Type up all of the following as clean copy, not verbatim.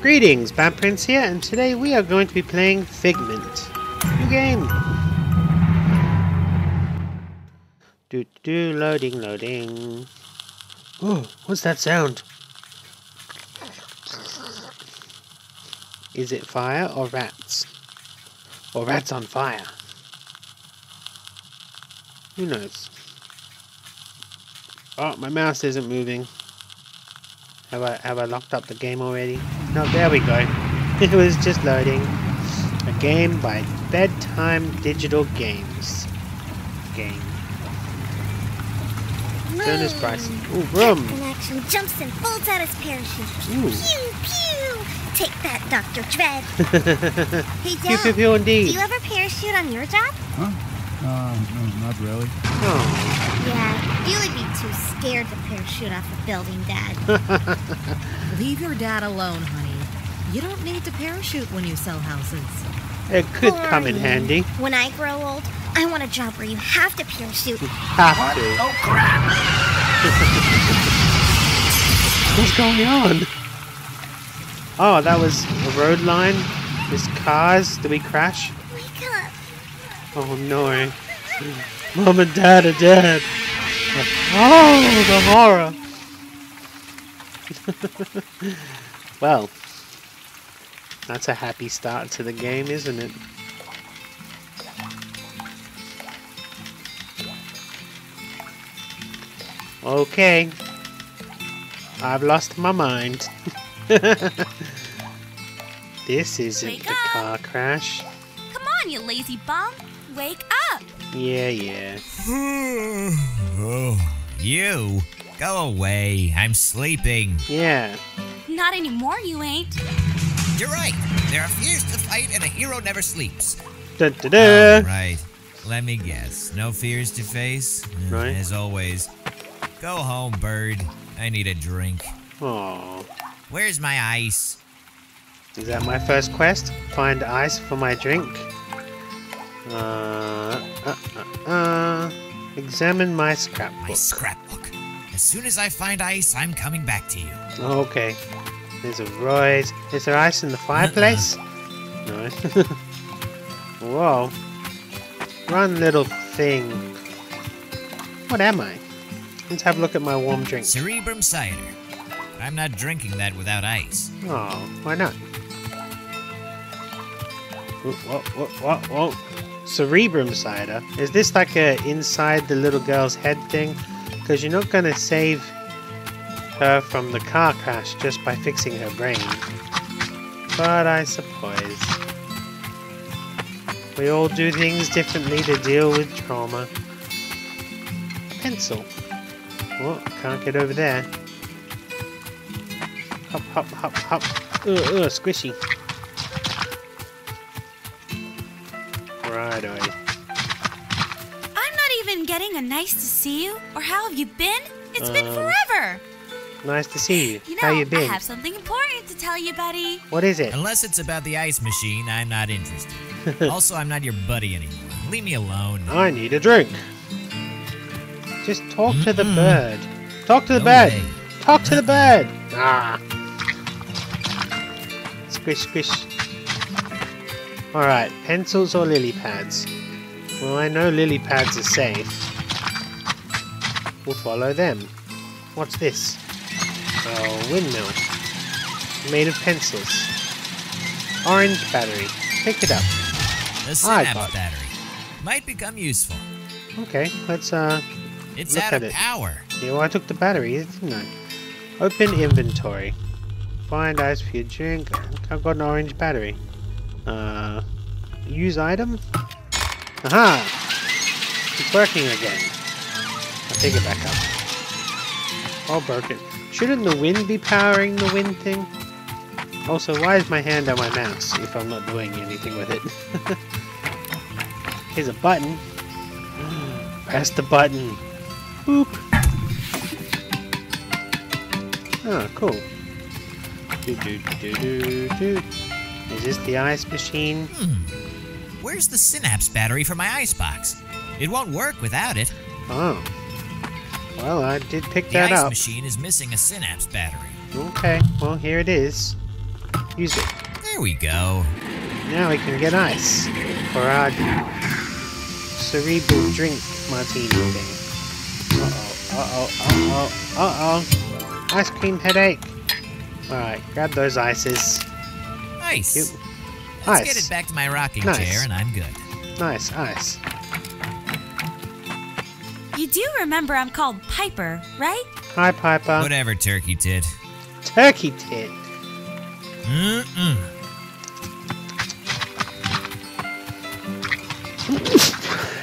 Greetings, Batprince here, and today we are going to be playing Figment. New game! Loading. Ooh, what's that sound? Is it fire or rats? Or rats on fire? Who knows? Oh, my mouse isn't moving. Have I locked up the game already? No, there we go. It was just loading. A game by Bedtime Digital Games. Game. Jonas Bryson. Ooh, room! Captain Action jumps and folds out his parachute. Ooh. Pew, pew! Take that, Dr. Dredd. Hey, Dad. Pew, pew, pew, indeed. Do you ever parachute on your job? Huh? No, not really. Oh. Yeah, you would be too scared to parachute off a building, Dad. Leave your dad alone, honey. You don't need to parachute when you sell houses. It could come in handy. When I grow old, I want a job where you have to parachute. Have to. Oh, crap! What's going on? Oh, that was a road line. There's cars. Did we crash? Wake up. Oh, no. Mom and Dad are dead. Oh, the horror. Well, that's a happy start to the game, isn't it? Okay, I've lost my mind. This isn't wake the up. Car crash. Come on, you lazy bum, wake up. Yeah. Oh, you. Go away, I'm sleeping. Yeah. Not anymore, you ain't. You're right. There are fears to fight and a hero never sleeps. Dun, dun, dun. Oh, right. Let me guess. No fears to face? Right. As always. Go home, bird. I need a drink. Aww. Where's my ice? Is that my first quest? Find ice for my drink? Examine my scrapbook. My scrapbook. As soon as I find ice, I'm coming back to you. Okay. There's a rose. Is there ice in the fireplace? No. Whoa. Run, little thing. What am I? Let's have a look at my warm drink. Cerebrum cider. I'm not drinking that without ice. Oh, why not? Whoa. Cerebrum cider. Is this like a inside the little girl's head thing? Because you're not going to save her from the car crash just by fixing her brain. But I suppose we all do things differently to deal with trauma. Pencil. Oh, can't get over there. Hop. Ugh, squishy. Righto. Getting a nice to see you, or how have you been? It's been forever. Nice to see you. How you been? I have something important to tell you, buddy. What is it? Unless it's about the ice machine, I'm not interested. Also, I'm not your buddy anymore. Leave me alone. I need a drink. Just talk to the bird. Talk to the bird. Way. Talk to the bird. Ah. Squish. All right, pencils or lily pads? Well, I know lily pads are safe. We'll follow them. What's this? Oh, windmill. Made of pencils. Orange battery. Pick it up. The synapse battery. Might become useful. Okay, let's It's look out at of it. Power. Yeah, well, I took the battery, didn't I? Open inventory. Find ice for your drink. I've got an orange battery. Use item? Aha! It's working again. I'll take it back up. Oh, broke it. Shouldn't the wind be powering the wind thing? Also, why is my hand on my mouse if I'm not doing anything with it? Here's a button. Press the button. Boop. Oh, cool. Is this the ice machine? Where's the synapse battery for my icebox? It won't work without it. Oh. Well, I did pick that up. The ice machine is missing a synapse battery. Okay, well, here it is. Use it. There we go. Now we can get ice for our Cerebrum drink martini thing. Uh oh. Ice cream headache. Alright, grab those ices. Ice. Let's get it back to my rocking chair and I'm good. Nice, ice. You do remember I'm called Piper, right? Hi, Piper. Whatever, turkey tit. Turkey tit.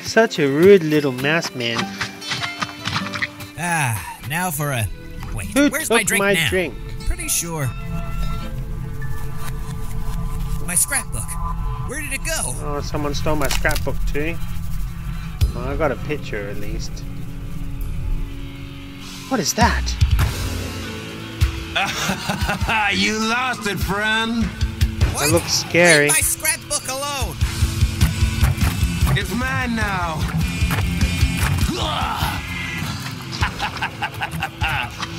Such a rude little mouse man. Ah, now for a... Wait, where's my drink now? Drink? Pretty sure. My scrapbook. Where did it go? Oh, someone stole my scrapbook too. Well, I got a picture at least. What is that? You lost it, friend. What? It looks scary. Leave my scrapbook alone. It's mine now.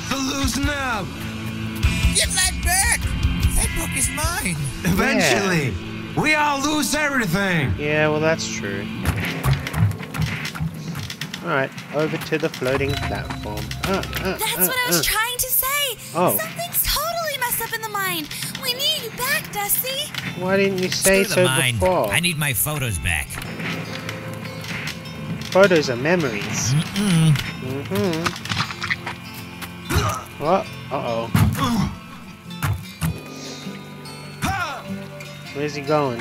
So loosen up. Give that back. That book is mine. Eventually, we all lose everything. Yeah, well, that's true. Alright, over to the floating platform. That's what I was trying to say! Oh. Something's totally messed up in the mind! We need you back, Dusty! Why didn't you say so before? I need my photos back. Photos are memories. What? Uh-oh. Where's he going?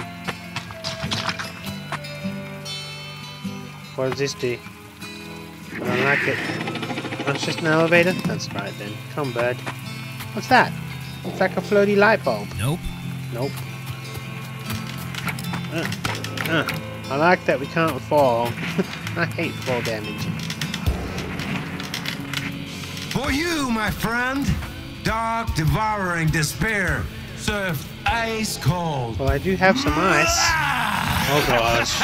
What does this do? I don't like it. Oh, it's just an elevator? That's right then. Come, bird. What's that? Looks like a floaty light bulb. Nope. Nope. I like that we can't fall. I hate fall damage. For you, my friend. Dark, devouring despair. Served ice cold. Well, I do have some ice. Oh, gosh.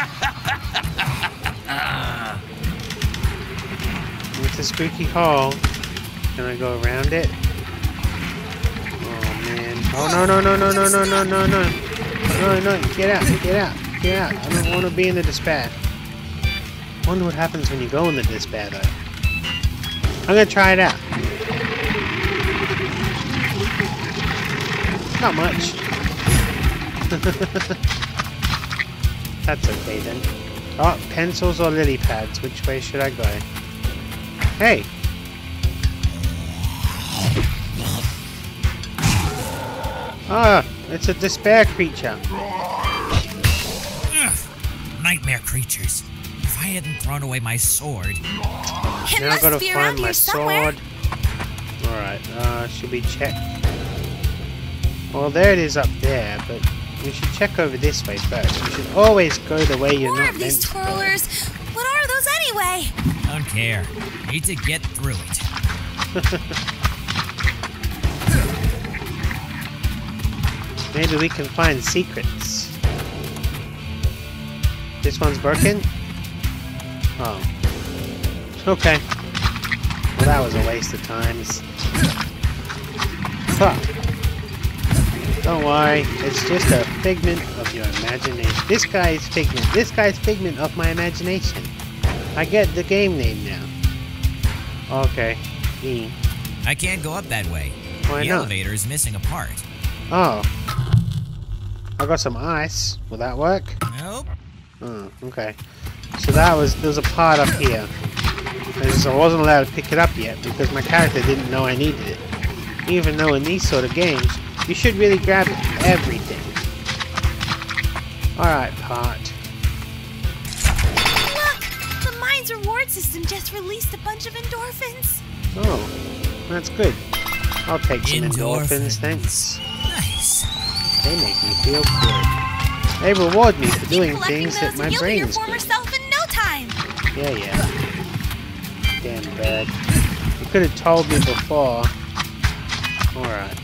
It's a spooky hall. Can I go around it? Oh man. Oh no, get out. I don't want to be in the despair. I wonder what happens when you go in the despair though. I'm gonna try it out. Not much. That's okay then. Oh, pencils or lily pads, which way should I go? Hey! Ah, oh, it's a despair creature. Ugh, nightmare creatures. If I hadn't thrown away my sword... Now I've got to find my sword. Alright, should we check? Well, there it is up there, but we should check over this way first. We should always go the way you're not meant to go. More of these twirlers! What are those anyway? Don't care. Need to get through it. Maybe we can find secrets. This one's broken? Oh. Okay. Well, that was a waste of time. Fuck. Don't worry. It's just a figment of your imagination. This guy's figment. This guy's figment of my imagination. I get the game name now. Okay. E. I can't go up that way. Why not? The elevator is missing a part. Oh. I got some ice. Will that work? Nope. Oh, okay. So that was... There was a part up here. I wasn't allowed to pick it up yet because my character didn't know I needed it. Even though in these sort of games, you should really grab everything. Alright, part. The reward system just released a bunch of endorphins. Oh, that's good. I'll take some endorphins, thanks. Nice. They make me feel good. They reward me for doing things that my brain is doing. You'll be your former self in no time. Yeah. Damn bird. You could have told me before. Alright.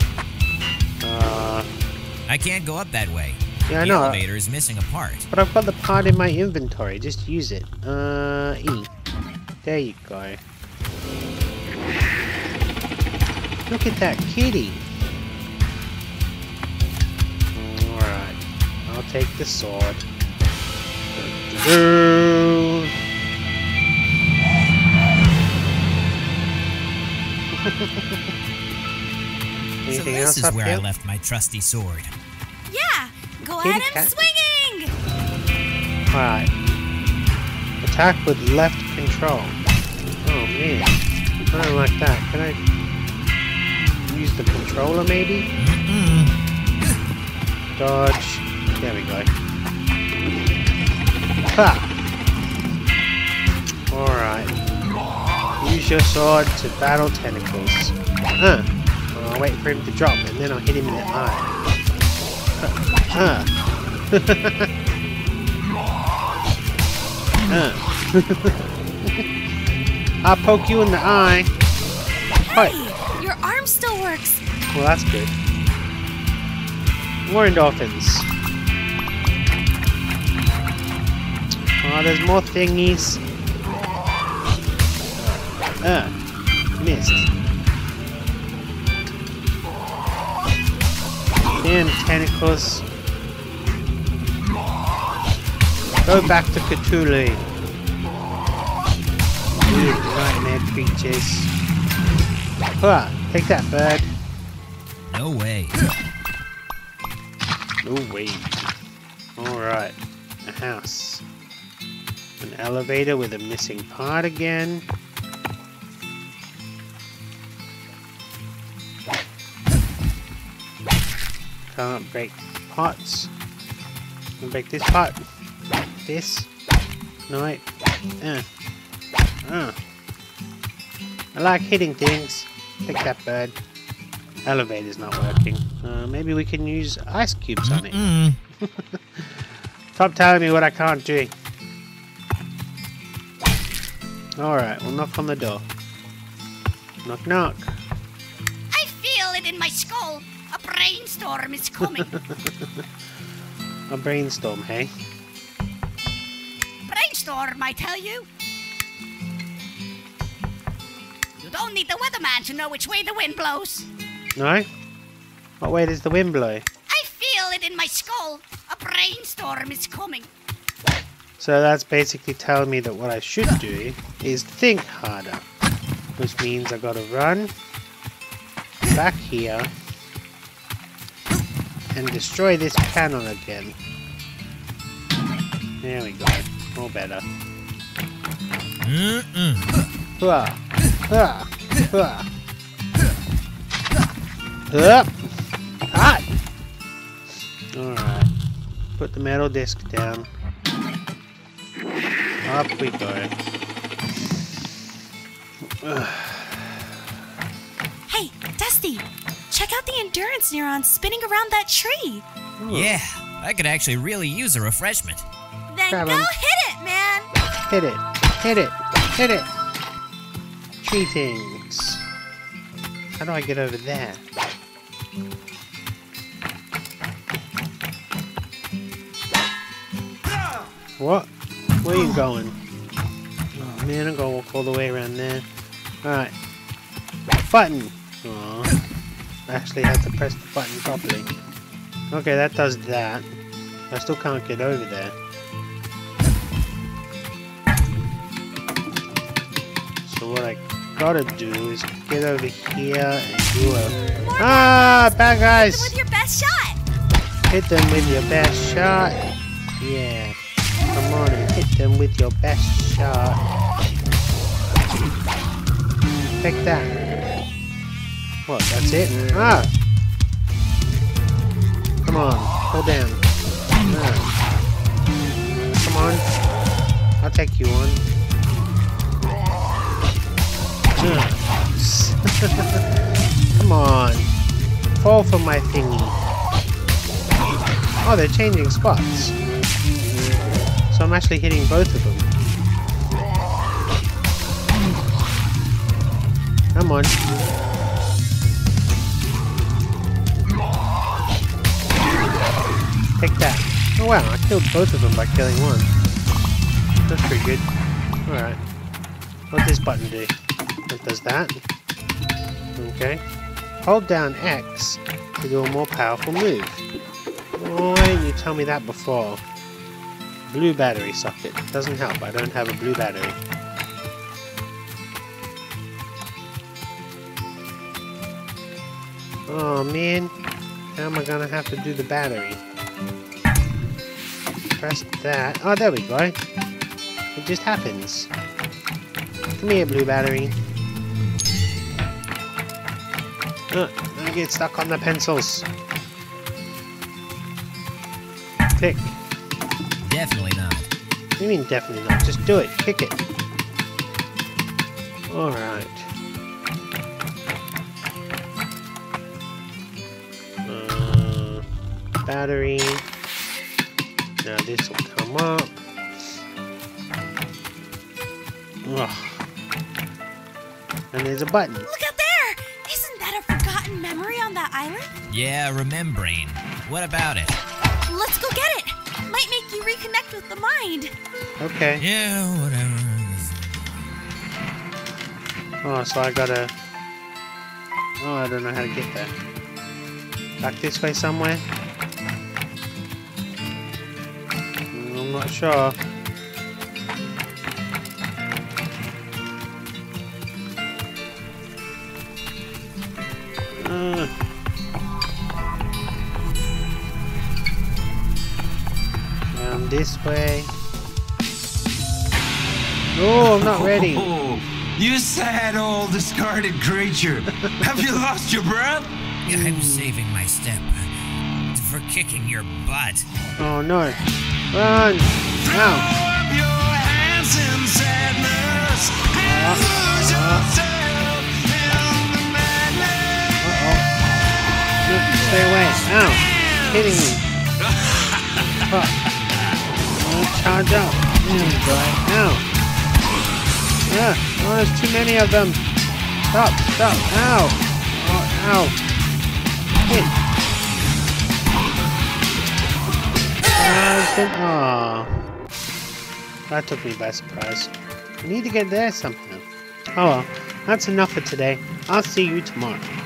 I can't go up that way. Yeah, I know. The elevator is missing a part. But I've got the part in my inventory. Just use it. E. There you go. Look at that kitty. take the sword. So this is where I left my trusty sword. Yeah, go ahead and swinging! Alright. Attack with left control. Oh man, I don't like that. Can I use the controller maybe? Dodge. There we go. Ha! Alright. Use your sword to battle tentacles. Huh. Well, I'll wait for him to drop and then I'll hit him in the eye. Huh. Huh. I'll poke you in the eye. Hey, hi. Your arm still works. Well, that's good. More endorphins. Oh, there's more thingies. Missed. And tentacles. Go back to Cthulhu. Weird nightmare creatures. Huh, take that, bird. No way. No way. Alright. A house. An elevator with a missing part again. Can't break pots. Can break this pot. This. Knife. I like hitting things. Take that, bird. Elevator's not working. Maybe we can use ice cubes on it. Stop telling me what I can't do. Alright, we'll knock on the door. Knock, knock. I feel it in my skull. A brainstorm is coming. A brainstorm, hey? Brainstorm, I tell you. You don't need the weatherman to know which way the wind blows. No? What way does the wind blow? I feel it in my skull. A brainstorm is coming. So that's basically telling me that what I should do is think harder. Which means I've got to run back here and destroy this panel again. There we go. All better. Alright. Put the metal disc down. Up we go. Hey, Dusty! Check out the endurance neuron spinning around that tree! Yeah, I could actually really use a refreshment. Then go hit it, man! Hit it, hit it, hit it! Tree things. How do I get over there? What? Where are you going? Oh man, I'm gonna walk all the way around there. Alright. Button! Aww. I actually had to press the button properly. Okay, that does that. I still can't get over there. So what I gotta do is get over here and do a... Ah! Bad guys! Hit them with your best shot! Hit them with your best shot! Yeah. Come on and hit them with your best shot. Pick that. What, that's it? Ah! Come on, pull down. Ah. Come on. I'll take you on. Come on. Fall for my thingy. Oh, they're changing spots. So I'm actually hitting both of them. Come on. Take that. Oh wow, I killed both of them by killing one. That's pretty good. Alright. What does this button do? It does that. Okay. Hold down X to do a more powerful move. Why didn't you tell me that before? Blue battery socket. Doesn't help, I don't have a blue battery. Oh man, how am I gonna have to do the battery? Press that. Oh, there we go. It just happens. Come here, blue battery. Oh, I get stuck on the pencils. Click. Definitely not. What do you mean definitely not? Just do it. Kick it. Alright. Battery. Now this will come up. Ugh. And there's a button. Look out there! Isn't that a forgotten memory on that island? Yeah, remembering. What about it? Let's go get it! Might make you reconnect with the mind. Okay. Yeah, whatever. Oh, so I gotta... Oh, I don't know how to get there. Back this way somewhere? I'm not sure. This way. Oh, I'm not ready. You sad old discarded creature. Have you lost your breath? I'm saving my step for kicking your butt. Oh no. Run! Throw up your hands in sadness and lose yourself in the madness. Stay away. Ow. Hitting me. Fuck. Charge up. Ow. Yeah. Oh, there's too many of them. Stop. Stop. Ow. Oh, ow. Hit. Oh. That took me by surprise. I need to get there somehow. Oh well. That's enough for today. I'll see you tomorrow.